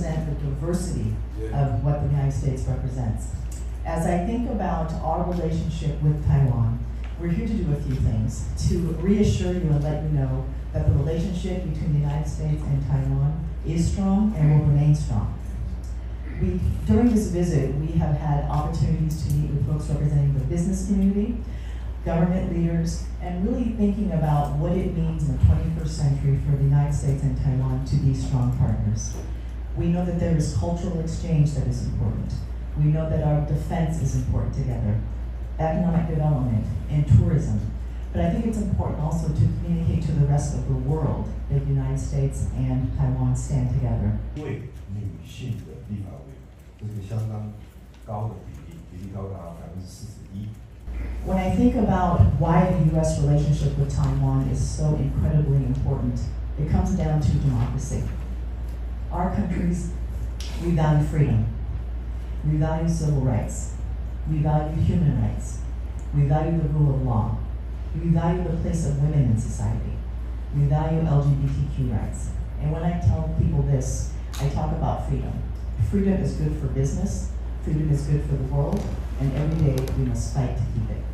represent the diversity of what the United States represents. As I think about our relationship with Taiwan, we're here to do a few things to reassure you and let you know that the relationship between the United States and Taiwan is strong and will remain strong. During this visit, we have had opportunities to meet with folks representing the business community, government leaders, and really thinking about what it means in the 21st century for the United States and Taiwan to be strong partners. We know that there is cultural exchange that is important. We know that our defense is important together, economic development, and tourism. But I think it's important also to communicate to the rest of the world that the United States and Taiwan stand together. 41%. When I think about why the U.S. relationship with Taiwan is so incredibly important, it comes down to democracy. Our countries, we value freedom. We value civil rights. We value human rights. We value the rule of law. We value the place of women in society. We value LGBTQ rights. And when I tell people this, I talk about freedom. Freedom is good for business. Freedom is good for the world. And every day we must fight to keep it.